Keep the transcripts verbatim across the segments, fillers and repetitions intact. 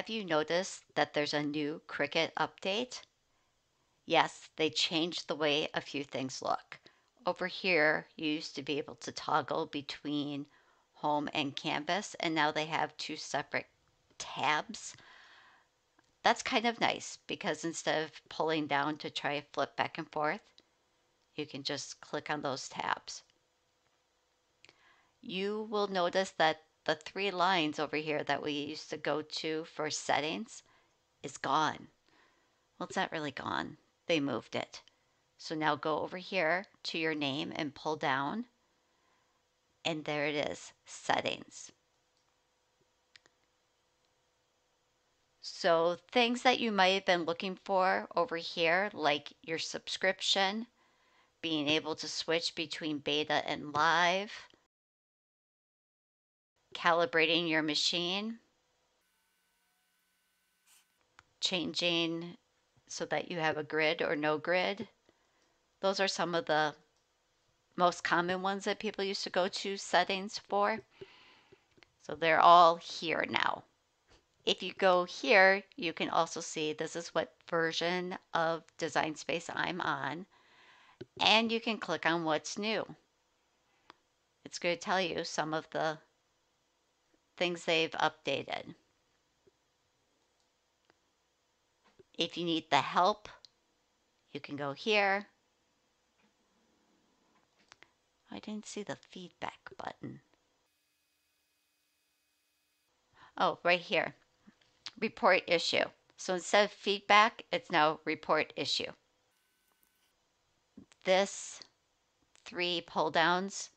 Have you noticed that there's a new Cricut update? Yes, they changed the way a few things look. Over here, you used to be able to toggle between home and canvas, and now they have two separate tabs. That's kind of nice because instead of pulling down to try to flip back and forth, you can just click on those tabs. You will notice that the three lines over here that we used to go to for settings is gone. Well, it's not really gone. They moved it. So now go over here to your name and pull down. And there it is, settings. So things that you might have been looking for over here, like your subscription, being able to switch between beta and live, calibrating your machine, changing so that you have a grid or no grid. Those are some of the most common ones that people used to go to settings for. So they're all here now. If you go here, you can also see this is what version of Design Space I'm on, and you can click on what's new. It's going to tell you some of the things they've updated. If you need the help, you can go here. I didn't see the feedback button. Oh, right here. Report issue. So instead of feedback, it's now report issue. This three pull downs,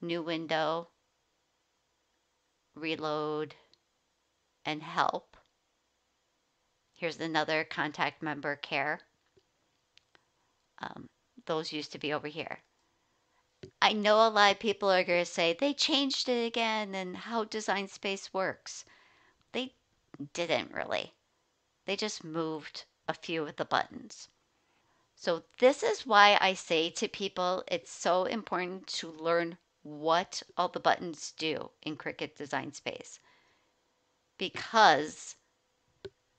new window, reload, and help. Here's another contact member care. Um, those used to be over here. I know a lot of people are going to say they changed it again and how Design Space works. They didn't really. They just moved a few of the buttons. So this is why I say to people it's so important to learn what all the buttons do in Cricut Design Space, because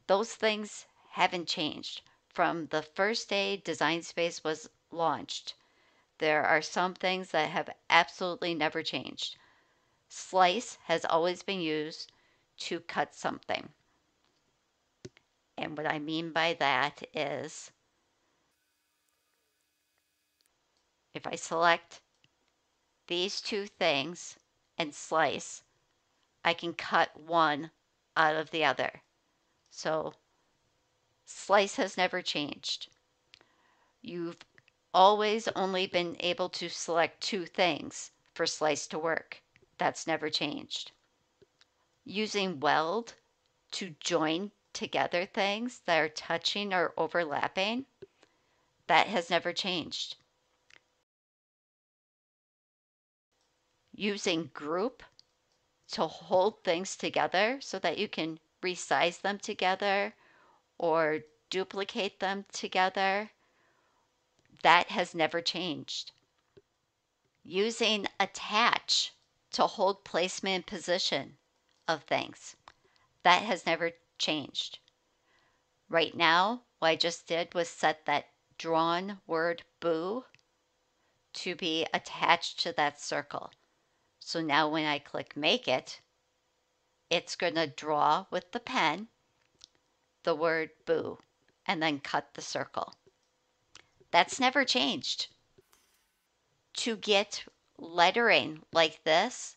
those things haven't changed. From the first day Design Space was launched, there are some things that have absolutely never changed. Slice has always been used to cut something. And what I mean by that is if I select these two things and slice, I can cut one out of the other. So slice has never changed. You've always only been able to select two things for slice to work. That's never changed. Using weld to join together things that are touching or overlapping, that has never changed. Using group to hold things together so that you can resize them together or duplicate them together, that has never changed. Using attach to hold placement and position of things, that has never changed. Right now, what I just did was set that drawn word boo to be attached to that circle. So now when I click make it, it's going to draw with the pen the word boo and then cut the circle. That's never changed. To get lettering like this,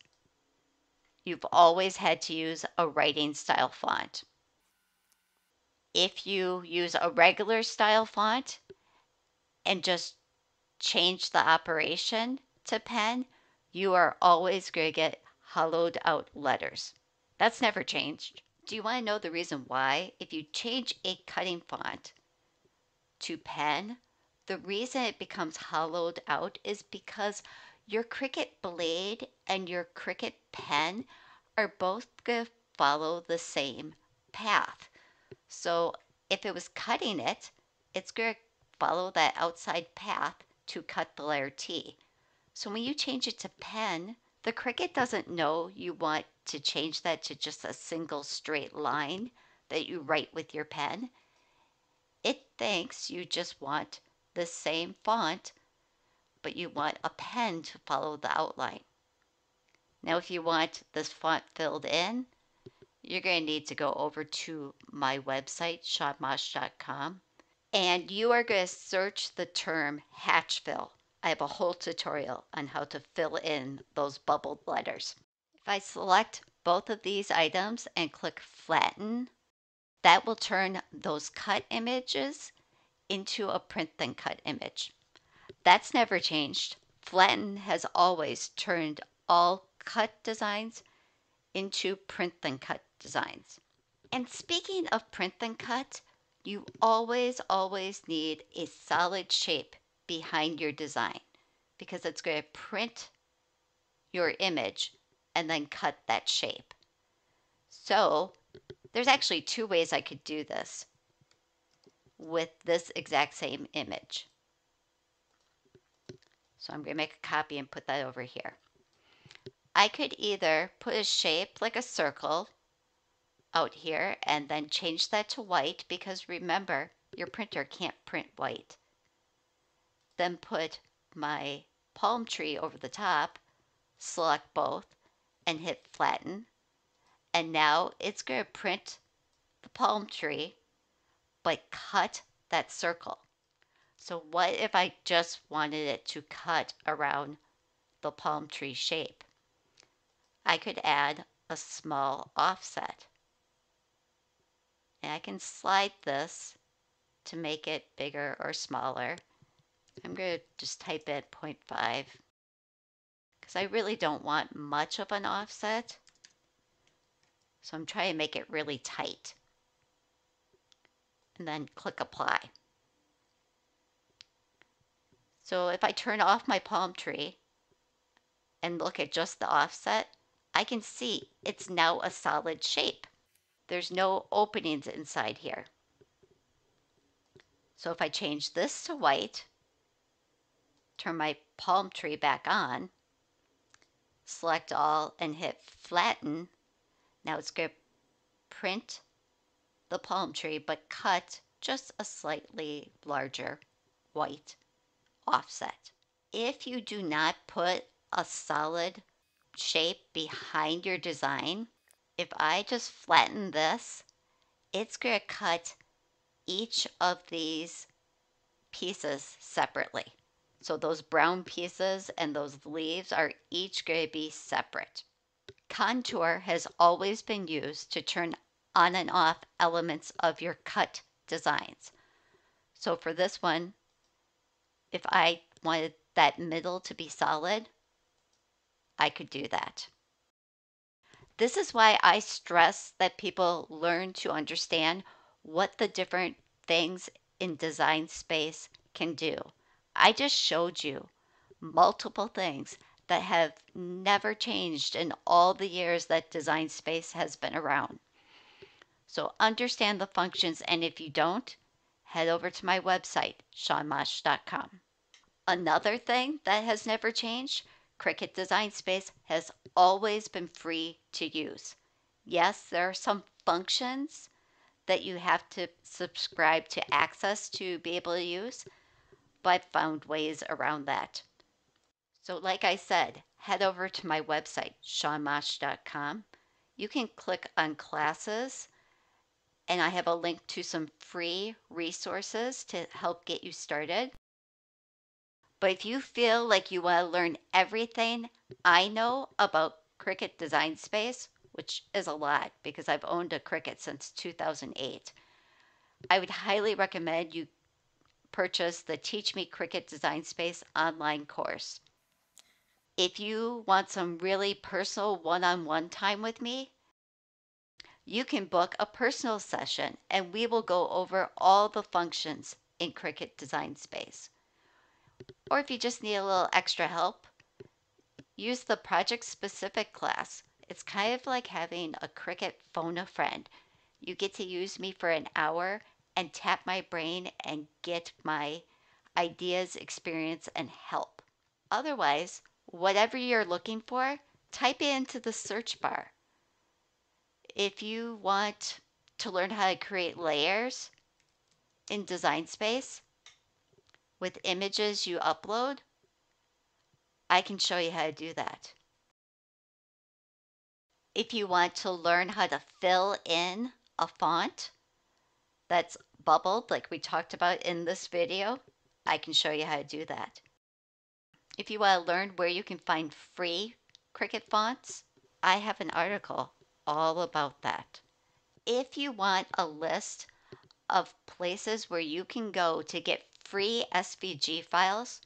you've always had to use a writing style font. If you use a regular style font and just change the operation to pen, you are always going to get hollowed out letters. That's never changed. Do you want to know the reason why? If you change a cutting font to pen, the reason it becomes hollowed out is because your Cricut blade and your Cricut pen are both going to follow the same path. So if it was cutting it, it's going to follow that outside path to cut the letter T. So when you change it to pen, the Cricut doesn't know you want to change that to just a single straight line. that you write with your pen. It thinks you just want the same font, but you want a pen to follow the outline. Now, if you want this font filled in, you're going to need to go over to my website, Shawn Mosch dot com, and you are going to search the term hatch fill. I have a whole tutorial on how to fill in those bubbled letters. If I select both of these items and click flatten, that will turn those cut images into a print then cut image. That's never changed. Flatten has always turned all cut designs into print then cut designs. And speaking of print then cut, you always, always need a solid shape behind your design, because it's going to print your image and then cut that shape. So there's actually two ways I could do this with this exact same image. So I'm going to make a copy and put that over here. I could either put a shape like a circle out here and then change that to white, because remember, your printer can't print white. Then put my palm tree over the top, select both, and hit flatten. And now it's going to print the palm tree, but cut that circle. So what if I just wanted it to cut around the palm tree shape? I could add a small offset. And I can slide this to make it bigger or smaller. I'm going to just type in zero point five because I really don't want much of an offset. So I'm trying to make it really tight. And then click apply. So if I turn off my palm tree and look at just the offset, I can see it's now a solid shape. There's no openings inside here. So if I change this to white, turn my palm tree back on, select all and hit flatten, now it's going to print the palm tree but cut just a slightly larger white offset. If you do not put a solid shape behind your design, if I just flatten this, it's going to cut each of these pieces separately. So those brown pieces and those leaves are each going to be separate. Contour has always been used to turn on and off elements of your cut designs. So for this one, if I wanted that middle to be solid, I could do that. This is why I stress that people learn to understand what the different things in Design Space can do. I just showed you multiple things that have never changed in all the years that Design Space has been around. So understand the functions, and if you don't, head over to my website, Shawn Mosch dot com. Another thing that has never changed, Cricut Design Space has always been free to use. Yes, there are some functions that you have to subscribe to access to be able to use, but I've found ways around that. So like I said, head over to my website, Shawn Mosch dot com. You can click on classes, and I have a link to some free resources to help get you started. But if you feel like you want to learn everything I know about Cricut Design Space, which is a lot because I've owned a Cricut since two thousand eight, I would highly recommend you purchase the Teach Me Cricut Design Space online course. If you want some really personal one-on-one time with me, you can book a personal session and we will go over all the functions in Cricut Design Space. Or if you just need a little extra help, use the project-specific class. It's kind of like having a Cricut phone a friend. You get to use me for an hour and tap my brain and get my ideas, experience, and help. Otherwise, whatever you're looking for, type it into the search bar. If you want to learn how to create layers in Design Space with images you upload, I can show you how to do that. If you want to learn how to fill in a font that's bubbled, like we talked about in this video, I can show you how to do that. If you want to learn where you can find free Cricut fonts, I have an article all about that. If you want a list of places where you can go to get free S V G files,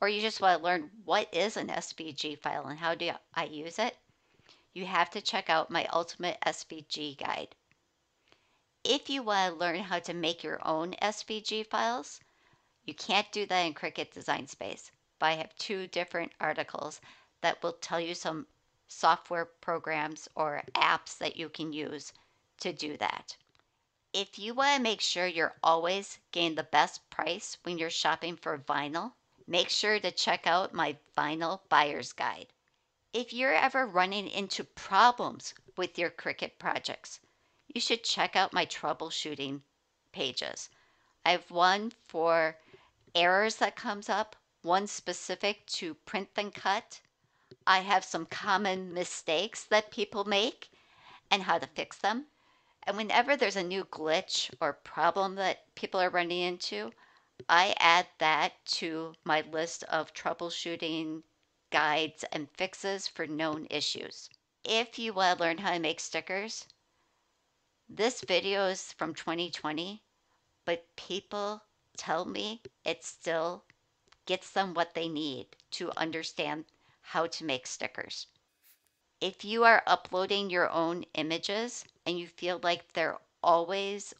or you just want to learn what is an S V G file and how do I use it, you have to check out my Ultimate S V G Guide. If you want to learn how to make your own S V G files, you can't do that in Cricut Design Space, but I have two different articles that will tell you some software programs or apps that you can use to do that. If you want to make sure you're always getting the best price when you're shopping for vinyl, make sure to check out my Vinyl Buyer's Guide. If you're ever running into problems with your Cricut projects, you should check out my troubleshooting pages. I have one for errors that comes up, one specific to print and cut. I have some common mistakes that people make and how to fix them. And whenever there's a new glitch or problem that people are running into, I add that to my list of troubleshooting guides and fixes for known issues. If you want to learn how to make stickers, this video is from twenty twenty, but people tell me it still gets them what they need to understand how to make stickers. If you are uploading your own images and you feel like they're always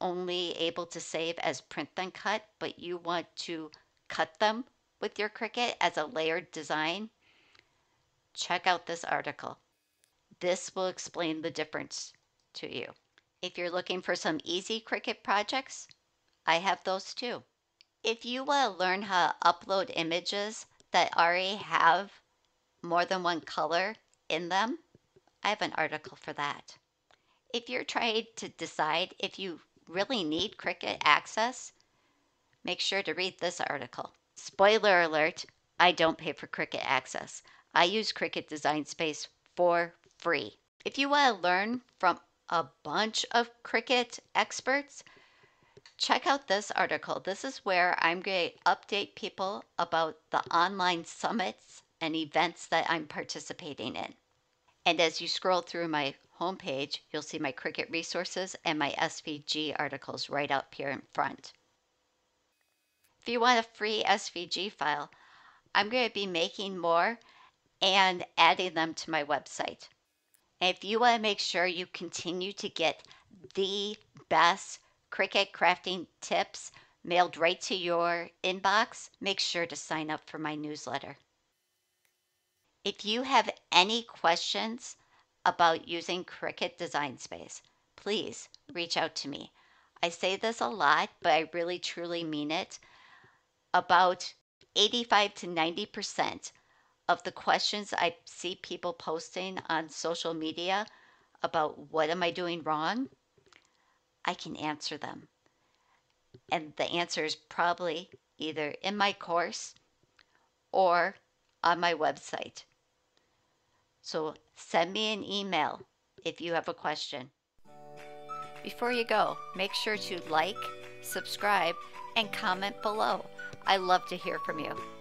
only able to save as print and cut, but you want to cut them with your Cricut as a layered design, check out this article. This will explain the difference to you. If you're looking for some easy Cricut projects, I have those too. If you want to learn how to upload images that already have more than one color in them, I have an article for that. If you're trying to decide if you really need Cricut access, make sure to read this article. Spoiler alert, I don't pay for Cricut access. I use Cricut Design Space for free. If you want to learn from a bunch of Cricut experts, check out this article. This is where I'm going to update people about the online summits and events that I'm participating in. And as you scroll through my homepage, you'll see my Cricut resources and my S V G articles right up here in front. If you want a free S V G file, I'm going to be making more and adding them to my website. And if you want to make sure you continue to get the best Cricut crafting tips mailed right to your inbox, make sure to sign up for my newsletter. If you have any questions about using Cricut Design Space, please reach out to me. I say this a lot, but I really truly mean it. About eighty-five to ninety percent of the questions I see people posting on social media about what am I doing wrong, I can answer them. And the answer is probably either in my course or on my website. So send me an email if you have a question. Before you go, make sure to like, subscribe, and comment below. I love to hear from you.